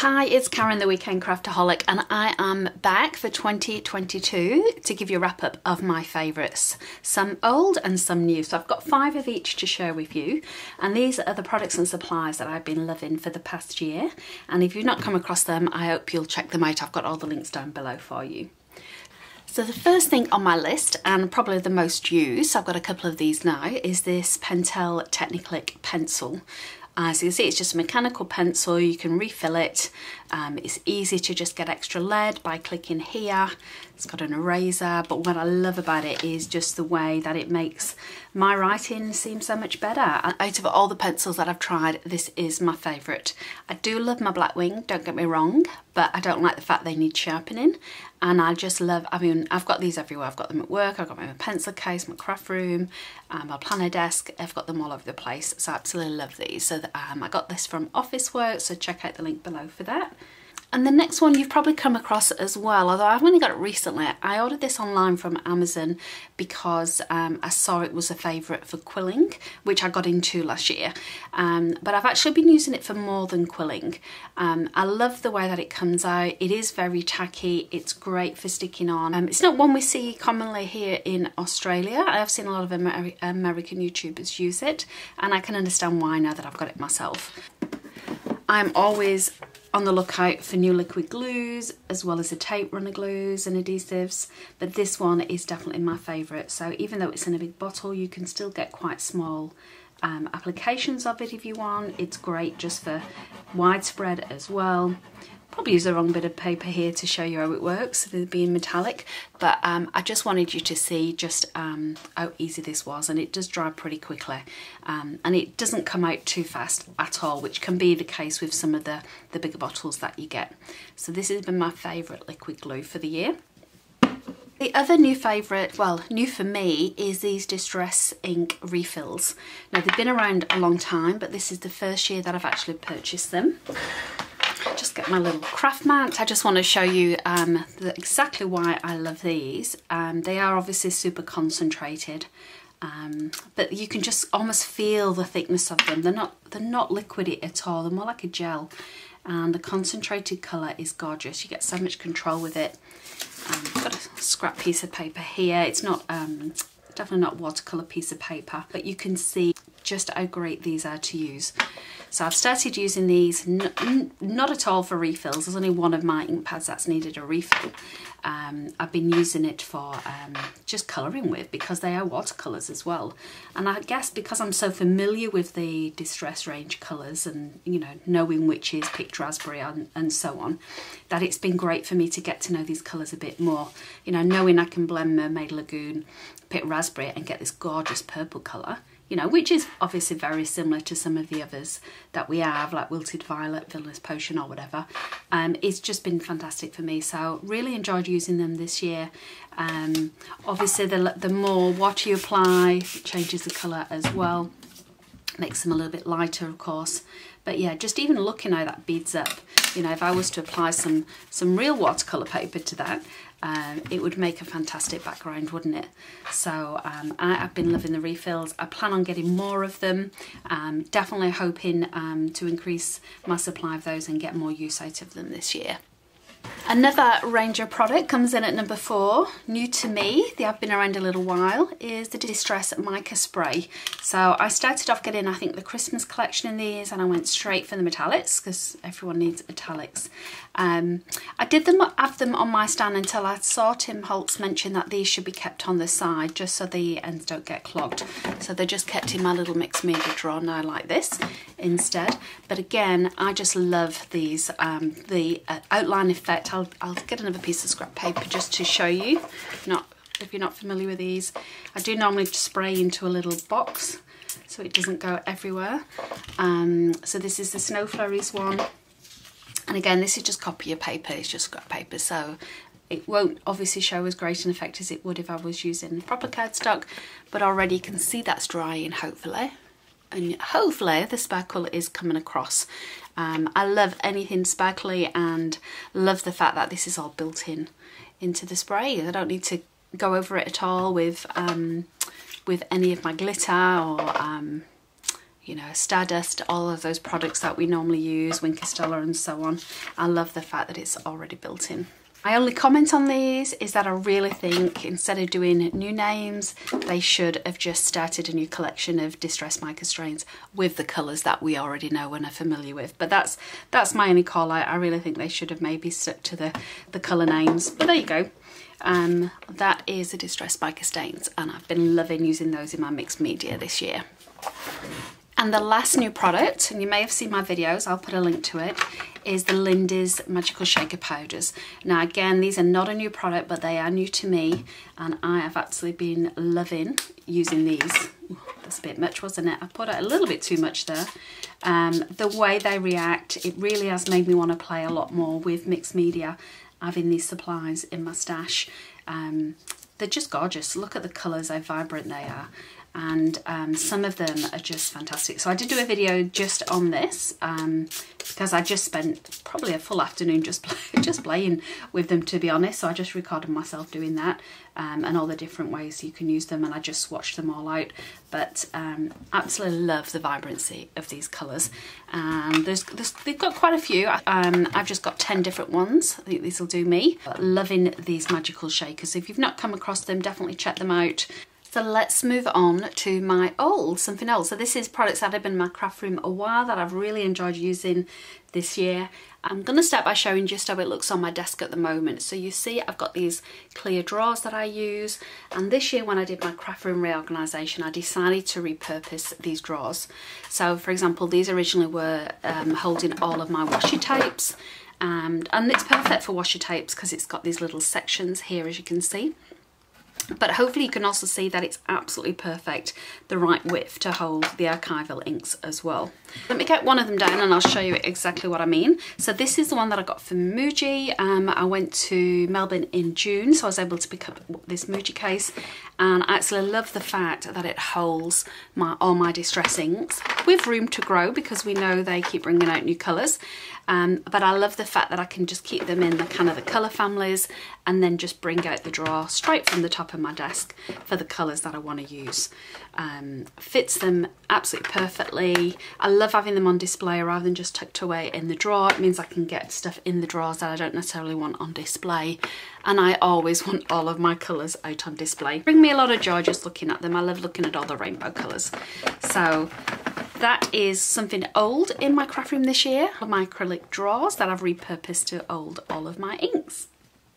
Hi, it's Karen the Weekend Craftaholic, and I am back for 2022 to give you a wrap up of my favourites, some old and some new. So I've got 5 of each to share with you, and these are the products and supplies that I've been loving for the past year, and if you've not come across them, I hope you'll check them out. I've got all the links down below for you. So the first thing on my list, and probably the most used, I've got a couple of these now, is this Pentel Techniclick pencil. As you can see, it's just a mechanical pencil. You can refill it. It's easy to just get extra lead by clicking here. It's got an eraser, but what I love about it is just the way that it makes my writing seem so much better. Out of all the pencils that I've tried, this is my favourite. I do love my Blackwing, don't get me wrong, but I don't like the fact they need sharpening. And I just love, I mean, I've got these everywhere. I've got them at work, I've got my pencil case, my craft room, my planner desk. I've got them all over the place, so I absolutely love these. So I got this from Officeworks, so check out the link below for that. And the next one you've probably come across as well, although I've only got it recently. I ordered this online from Amazon because I saw it was a favourite for quilling, which I got into last year. But I've actually been using it for more than quilling. I love the way that it comes out. It is very tacky. It's great for sticking on. It's not one we see commonly here in Australia. I've seen a lot of American YouTubers use it, and I can understand why now that I've got it myself. I'm always on the lookout for new liquid glues, as well as the tape runner glues and adhesives, but this one is definitely my favourite. So even though it's in a big bottle, you can still get quite small applications of it if you want. It's great just for widespread as well. Probably use the wrong bit of paper here to show you how it works, being metallic, but I just wanted you to see just how easy this was, and it does dry pretty quickly, and it doesn't come out too fast at all, which can be the case with some of the bigger bottles that you get. So this has been my favourite liquid glue for the year. The other new favourite, well, new for me, is these Distress ink refills. Now, they've been around a long time, but this is the first year that I've actually purchased them. Just get my little craft mat. I just want to show you exactly why I love these. They are obviously super concentrated, but you can just almost feel the thickness of them. They're not liquidy at all. They're more like a gel, and the concentrated colour is gorgeous. You get so much control with it. I've got a scrap piece of paper here. It's not definitely not watercolour piece of paper, but you can see just how great these are to use. So I've started using these, not at all for refills. There's only one of my ink pads that's needed a refill. I've been using it for just colouring with, because they are watercolours as well. And I guess because I'm so familiar with the Distress range colours, and you know, knowing which is Picked Raspberry and so on, that it's been great for me to get to know these colours a bit more. You know, knowing I can blend Mermaid Lagoon, Picked Raspberry, and get this gorgeous purple colour, you know, which is obviously very similar to some of the others that we have, like Wilted Violet, Villainous Potion or whatever. It's just been fantastic for me, so really enjoyed using them this year. Obviously, the more water you apply, it changes the colour as well. Makes them a little bit lighter, of course. But yeah, just even looking how that beads up, you know, if I was to apply some real watercolour paper to that, it would make a fantastic background, wouldn't it? So I've been loving the refills. I plan on getting more of them. Definitely hoping to increase my supply of those and get more use out of them this year. Another Ranger product comes in at number 4, new to me, they have been around a little while, is the Distress Mica Spray. So I started off getting, I think, the Christmas collection in these, and I went straight for the metallics, because everyone needs metallics. I didn't have them on my stand until I saw Tim Holtz mention that these should be kept on the side, just so the ends don't get clogged. So they're just kept in my little mixed media drawer now like this instead. But again, I just love these, the outline effect. I'll get another piece of scrap paper just to show you, if you're not familiar with these. I do normally spray into a little box so it doesn't go everywhere. So this is the Snow Flurries one, and again, this is just copy your paper, it's just scrap paper, so it won't obviously show as great an effect as it would if I was using proper cardstock, but already you can see that's drying, hopefully. And hopefully the sparkle is coming across. I love anything sparkly, and love the fact that this is all built in into the spray. I don't need to go over it at all with any of my glitter or you know, Stardust, all of those products that we normally use, Wincastella and so on. I love the fact that it's already built in. My only comment on these is that I really think instead of doing new names, they should have just started a new collection of Distress Mica Stains with the colours that we already know and are familiar with. But that's my only call out. I really think they should have maybe stuck to the colour names. But there you go. That is a Distress Mica Stains, and I've been loving using those in my mixed media this year. And the last new product, and you may have seen my videos, I'll put a link to it, is the Lindy's Magical Shaker powders. Now again, these are not a new product, but they are new to me, and I have actually been loving using these. Ooh, that's a bit much, wasn't it? I put out a little bit too much there. The way they react, it really has made me want to play a lot more with mixed media, having these supplies in my stash. They're just gorgeous. Look at the colours, how vibrant they are. And some of them are just fantastic. So I did do a video just on this because I just spent probably a full afternoon just playing with them, to be honest. So I just recorded myself doing that and all the different ways you can use them, and I just swatched them all out. But absolutely love the vibrancy of these colours. They've got quite a few. I've just got 10 different ones. I think these will do me. But loving these magical shakers. If you've not come across them, definitely check them out. So let's move on to my old, something else. So this is products that have been in my craft room a while that I've really enjoyed using this year. I'm going to start by showing just how it looks on my desk at the moment. So you see I've got these clear drawers that I use, and this year when I did my craft room reorganisation I decided to repurpose these drawers. So for example, these originally were holding all of my washi tapes, and it's perfect for washi tapes because it's got these little sections here, as you can see. But hopefully you can also see that it's absolutely perfect, the right width to hold the archival inks as well. Let me get one of them down and I'll show you exactly what I mean. So this is the one that I got from Muji. I went to Melbourne in June, so I was able to pick up this Muji case, and I actually love the fact that it holds all my distress inks with room to grow because we know they keep bringing out new colours. But I love the fact that I can just keep them in the kind of the colour families and then just bring out the drawer straight from the top of my desk for the colours that I want to use. Fits them absolutely perfectly. I love having them on display rather than just tucked away in the drawer. It means I can get stuff in the drawers that I don't necessarily want on display, and I always want all of my colours out on display. Bring me a lot of joy just looking at them. I love looking at all the rainbow colours. So that is something old in my craft room this year, my acrylic drawers that I've repurposed to hold all of my inks.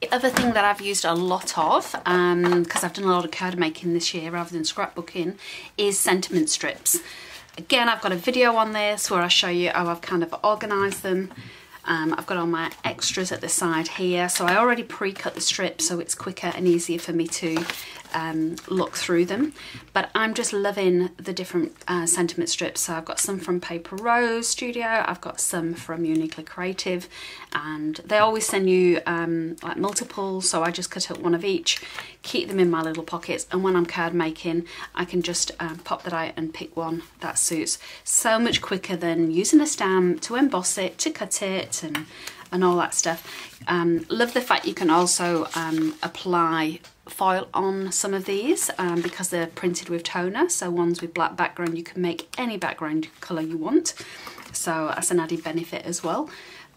The other thing that I've used a lot of, because I've done a lot of card making this year rather than scrapbooking, is sentiment strips. Again, I've got a video on this where I show you how I've kind of organised them. I've got all my extras at the side here, so I already pre-cut the strip so it's quicker and easier for me to look through them. But I'm just loving the different sentiment strips. So I've got some from Paper Rose Studio, I've got some from Uniquely Creative, and they always send you like multiple, so I just cut up one of each, keep them in my little pockets, and when I'm card making I can just pop that out and pick one that suits. So much quicker than using a stamp to emboss it, to cut it, and all that stuff. Love the fact you can also apply foil on some of these because they're printed with toner, so ones with black background you can make any background colour you want, so that's an added benefit as well.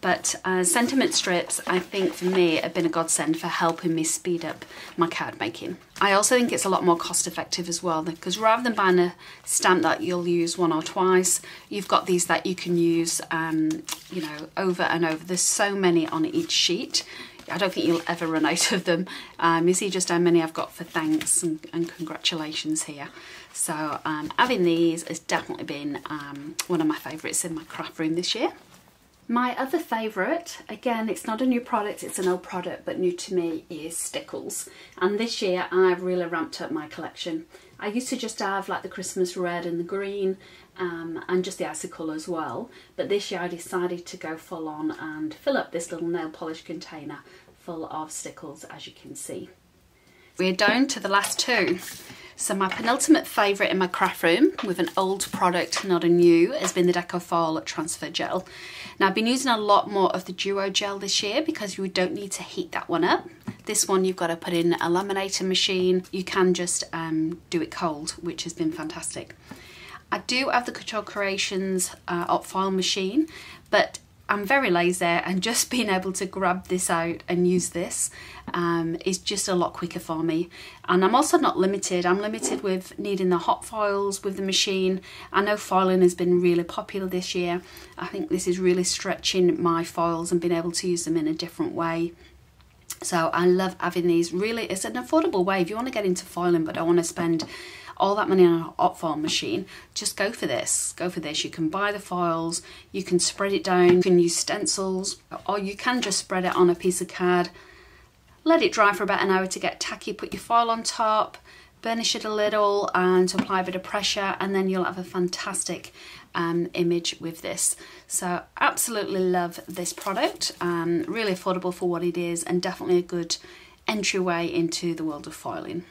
But sentiment strips, I think for me, have been a godsend for helping me speed up my card making. I also think it's a lot more cost effective as well, because rather than buying a stamp that you'll use one or twice, you've got these that you can use you know, over and over. There's so many on each sheet. I don't think you'll ever run out of them. You see just how many I've got for thanks and congratulations here. So having these has definitely been one of my favourites in my craft room this year. My other favourite, again it's not a new product, it's an old product but new to me, is Stickles. And this year I've really ramped up my collection. I used to just have like the Christmas red and the green and just the icicle as well, but this year I decided to go full on and fill up this little nail polish container full of Stickles, as you can see. We're down to the last two. So my penultimate favourite in my craft room, with an old product, not a new, has been the Deco Foil Transfer Gel. Now I've been using a lot more of the Duo Gel this year because you don't need to heat that one up. This one you've got to put in a laminator machine. You can just do it cold, which has been fantastic. I do have the Couture Creations op file machine, but I'm very lazy, and just being able to grab this out and use this is just a lot quicker for me. And I'm also not limited. I'm limited with needing the hot files with the machine. I know filing has been really popular this year. I think this is really stretching my files and being able to use them in a different way. So I love having these. Really, it's an affordable way. If you want to get into filing but don't want to spend all that money on an op file machine, just go for this. Go for this. You can buy the files, you can spread it down, you can use stencils, or you can just spread it on a piece of card, let it dry for about an hour to get tacky, put your file on top, burnish it a little and to apply a bit of pressure, and then you'll have a fantastic image with this. So absolutely love this product, really affordable for what it is, and definitely a good entryway into the world of filing.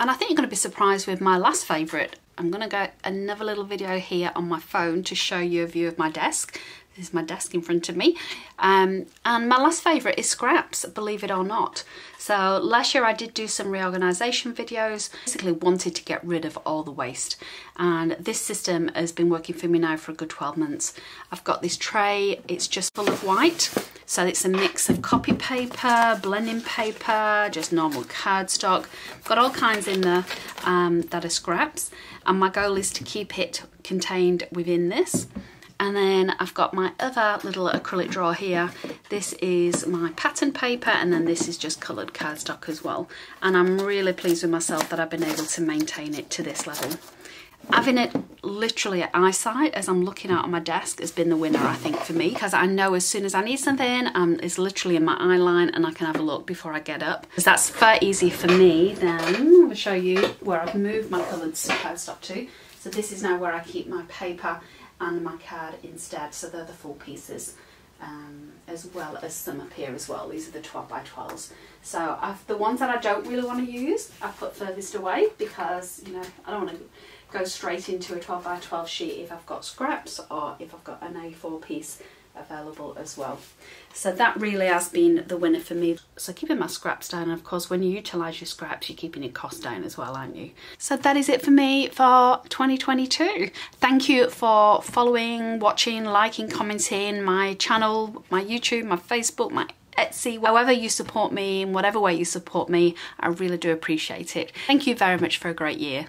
And I think you're going to be surprised with my last favourite. I'm going to go another little video here on my phone to show you a view of my desk. This is my desk in front of me. And my last favourite is scraps, believe it or not. So last year I did do some reorganisation videos. Basically wanted to get rid of all the waste. And this system has been working for me now for a good 12 months. I've got this tray, it's just full of white. So it's a mix of copy paper, blending paper, just normal cardstock. I've got all kinds in there that are scraps, and my goal is to keep it contained within this. And then I've got my other little acrylic drawer here. This is my pattern paper, and then this is just coloured cardstock as well. And I'm really pleased with myself that I've been able to maintain it to this level. Having it literally at eyesight as I'm looking out on my desk has been the winner, I think, for me, because I know as soon as I need something, it's literally in my eye line and I can have a look before I get up. Because that's far easier for me than, I'll show you where I've moved my coloured cardstock to. So this is now where I keep my paper and my card instead. So they're the full pieces, as well as some up here as well. These are the 12x12s. So the ones that I don't really want to use, I put furthest away, because you know I don't want to go straight into a 12x12 sheet if I've got scraps or if I've got an A4 piece available as well. So that really has been the winner for me. So keeping my scraps down, and of course when you utilise your scraps you're keeping your cost down as well, aren't you? So that is it for me for 2022. Thank you for following, watching, liking, commenting my channel, my YouTube, my Facebook, my Etsy, however you support me, in whatever way you support me, I really do appreciate it. Thank you very much for a great year.